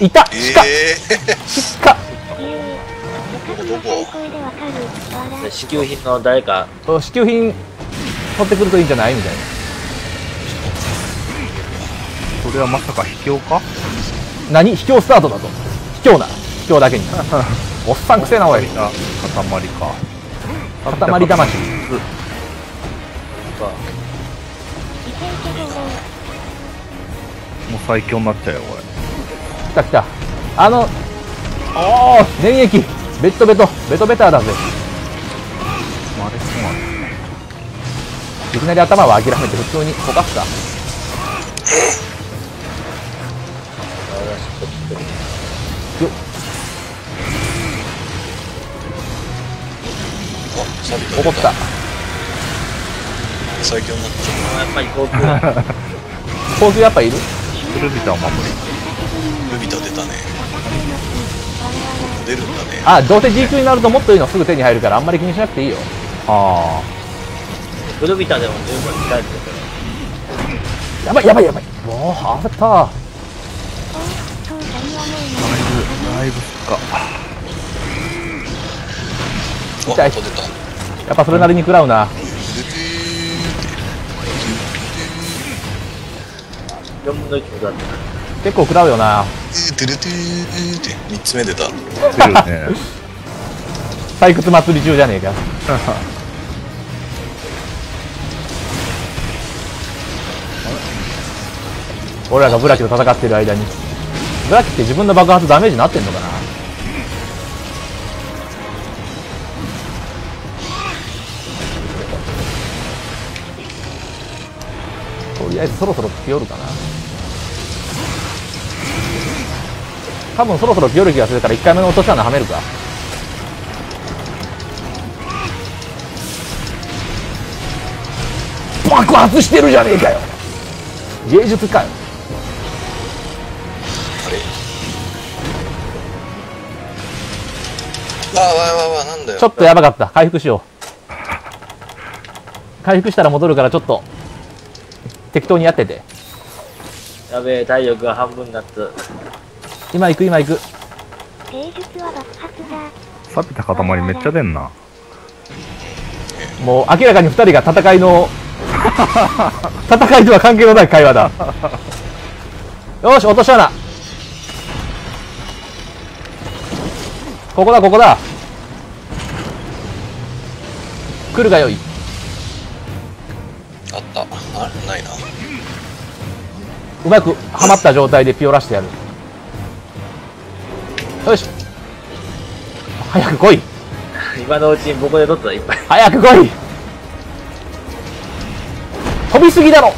いた、鹿。支給品の誰か支給品取ってくるといいんじゃないみたいな。これはまさか卑怯か。何、卑怯スタートだと。卑怯な、卑怯だけにおっさんくせえなおい。塊か塊魂。もう最強になっちゃうよこれ。来た来た。おお、粘液ベッドベトベトベターだぜ。あれそうなんですね。いきなり頭は諦めて普通にこかすか。よっ、怒った。最強になった。やっぱり高級。高級やっぱいる。ルビタを守る。ルビタ出たね。出るんだね。あ、どうせ G 級になるともっといいのすぐ手に入るからあんまり気にしなくていいよ。ああ。ルビタでも十分使えるけど。やばいやばいやばい。もうハーフった。だいぶか。痛い。やっぱそれなりに食らうな。結構食らうよな。3つ目出た。採掘祭り中じゃねえか。俺らがブラキと戦ってる間に。ブラキって自分の爆発ダメージになってんのかな。とりあえずそろそろ来よるかな。多分そろそろ来よる気がするから1回目の落とし穴はめるか。爆発してるじゃねえかよ。芸術かよ。ちょっとやばかった。回復しよう。回復したら戻るからちょっと適当にやってて。やべえ、体力が半分になった。今行く今行く。錆びた塊めっちゃ出んな。もう明らかに2人が戦いの戦いとは関係のない会話だ。よし、落とし穴ここだここだ。来るがよい。あった。あれないな。うまくはまった状態でピオラしてやる。よし、早く来い。今のうちに僕で取ったらいっぱい。早く来い。飛びすぎだろ。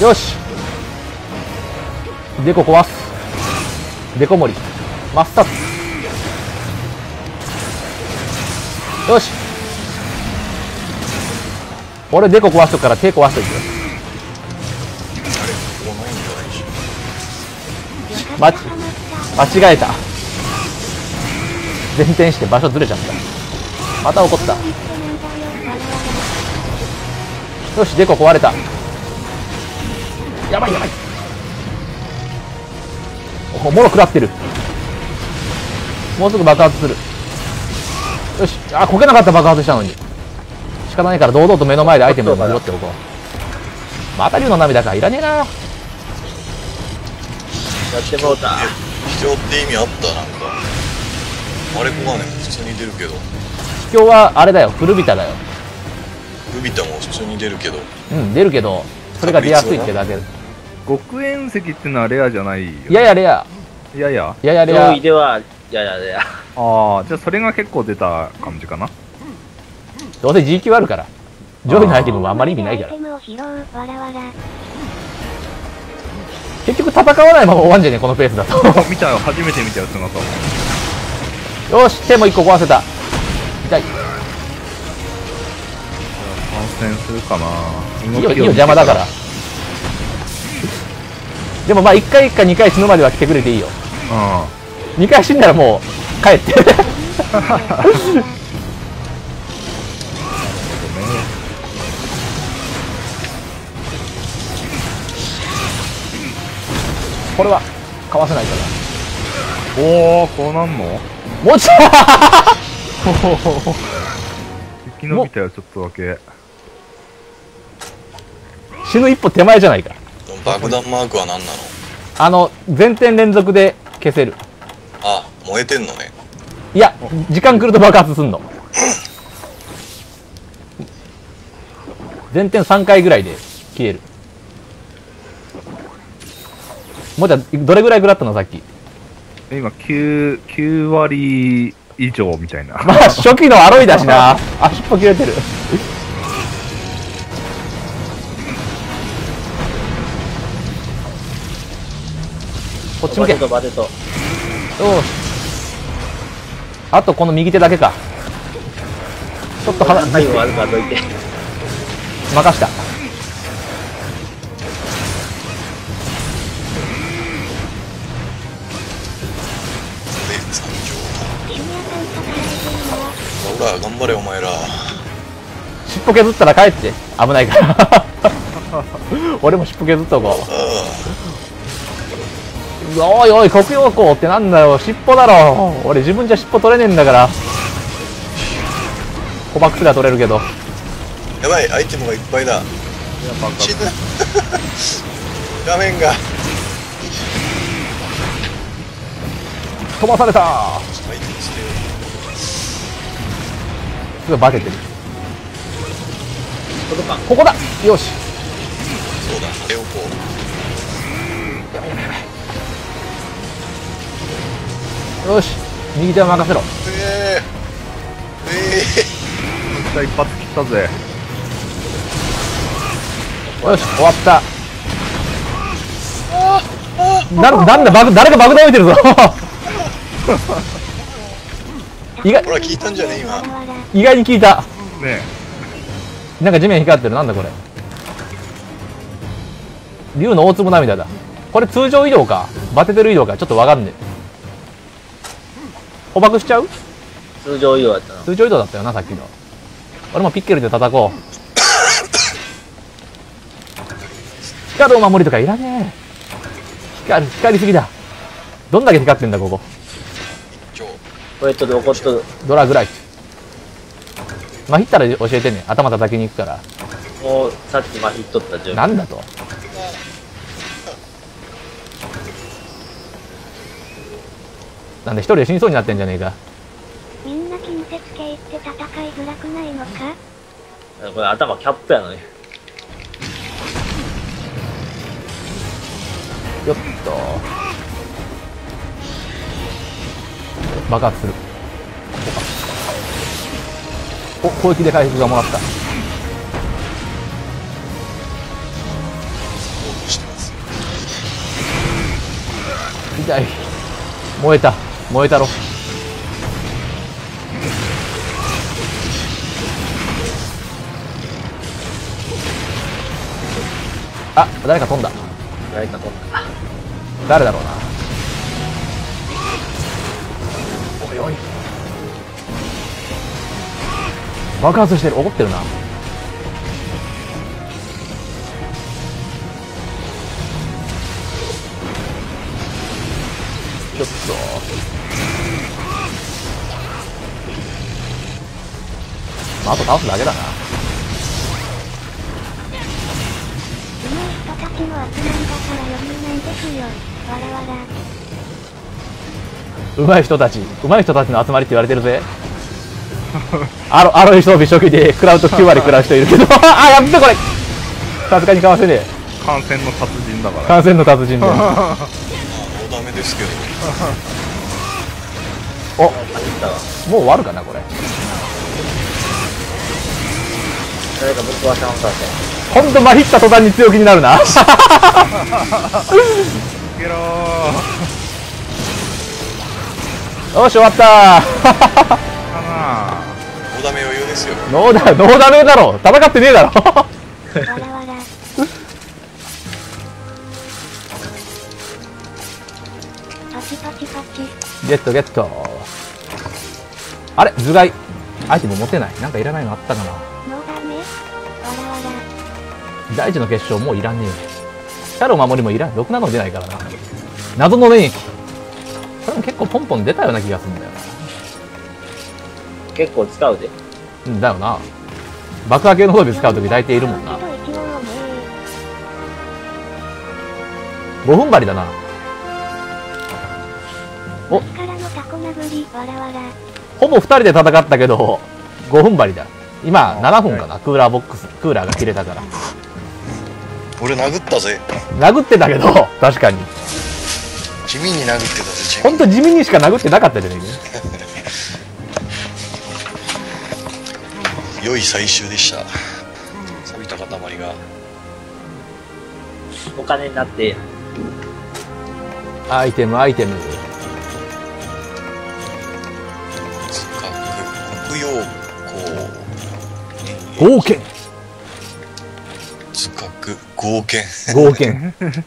よし、デコ壊す。デコ盛り真っさつ。よし、俺デコ壊しとくから手壊しといて。間違えた。前転して場所ずれちゃった。また怒った。よし、デコ壊れた。やばいやばい。おもろくなってる。もうすぐ爆発する。よし、あ、こけなかった。爆発したのに仕方ないから堂々と目の前でアイテムを拾っておこう。また竜の涙か。いらねえな。やってもうた。卑怯って意味あった。なんかあれこがね普通に出るけど。卑怯はあれだよ、古びただよ。古びたも普通に出るけど。うん、出るけどそれが出やすいってだけ。極縁石ってのはレアじゃないよ。ややレア。ややややレア。上位ではややレア。ああ、じゃあそれが結構出た感じかな。どうせ G 級あるから上位のアイテムはあんまり意味ないから。結局戦わないまま終わんじゃねえこのペースだと。見たよ、初めて見たよ姿を。よし、手も1個壊せた。痛い。感染するかな。いいよ邪魔だから。でもまあ1回か2回死ぬまでは来てくれていいよ。うん、2回死んだらもう帰ってこれはかわせないから。おお、こうなんのもちろん生き延びたよ、ちょっとだけ。死ぬ一歩手前じゃないか。爆弾マークは何なの？全点連続で消せる。あ、燃えてんのね。いや、時間来ると爆発すんの。全点3回ぐらいで消える。もうじゃどれぐらい食らったのさっき？今9割以上みたいな。まあ初期のアロイだしな。あ、尻尾切れてる。こっち向け。バテと。おう。あとこの右手だけか。ちょっと離れて。任した。ほら頑張れお前ら。尻尾削ったら帰って。危ないから。俺も尻尾削っとこう。おいおい、黒曜光ってなんだよ、尻尾だろ。俺自分じゃ尻尾取れねえんだから。捕獲すら取れるけど。やばい、アイテムがいっぱいだ。死ぬ。画面が飛ばされた。すごいバケてる。ここだ。よし、そうだ、あれをこう。やばいやばいやばい。よし、右手は任せろ。一発切ったぜ。よし、終わった。なんだ、誰か爆弾置いてるぞ。ほら、効いたんじゃね今。意外に効いたねえ。なんか地面光ってる。なんだこれ。竜の大粒涙だ。これ通常移動かバテてる移動かちょっとわかんねえ。捕獲しちゃう？通常移動だったな。通常移動だったよな、さっきの。俺もピッケルで叩こう。光るお守りとかいらねえ。光りすぎだ。どんだけ光ってんだ、ここ。これちょっと怒っとる。ドラぐらい。まひったら教えてね。頭叩きに行くから。もう、さっきまひっとったじゃん。なんだと。なんで一人で死にそうになってんじゃねえか。みんな近接系って戦いづらくないのか。これ頭キャップやのに。よっと爆発する。お、攻撃で回復がもらった。痛い。燃えた。燃えたろ。あ、誰か飛んだ。誰だろうな。おいおい、爆発してる。怒ってるな。ちょっとあと倒すだけだな。うまい人たち、うまい人たちの集まりって言われてるぜ。アロイ装備初期で食らうと9割食らう人いるけど。あ、やめてこれ。さすがにかわせねえ。感染の達人だから。感染の達人だよ。もうダメですけど。お、もう終わるかなこれ。誰かぶっ壊し直させ。ほんとまひった途端に強気になるな。よし、終わった。ノーダメ余裕ですよ。ノーダメだろ、戦ってねえだろ。ゲットゲット。あれ、頭蓋アイテム持てない。なんかいらないのあったかな。第一の決勝もういらねえよ。シャロー守りもいらん。ろくなの出ないからな。謎の粘液。これも結構ポンポン出たような気がするんだよ。結構使うで。うんだよな。爆破系の装備使うとき大抵いるもんな。5分針だな。お。ほぼ2人で戦ったけど5分針だ。今7分かな。クーラーボックス、クーラーが切れたから。俺殴ったぜ。殴ってたけど確かに地味に殴ってたぜ。ほんと地味にしか殴ってなかったじゃねえか。良い最終でした。錆びた塊がお金になって。アイテムアイテム国用5件。合計。